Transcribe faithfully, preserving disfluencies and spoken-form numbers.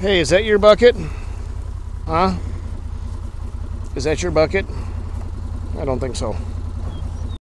Hey, is that your bucket? Huh? Is that your bucket? I don't think so.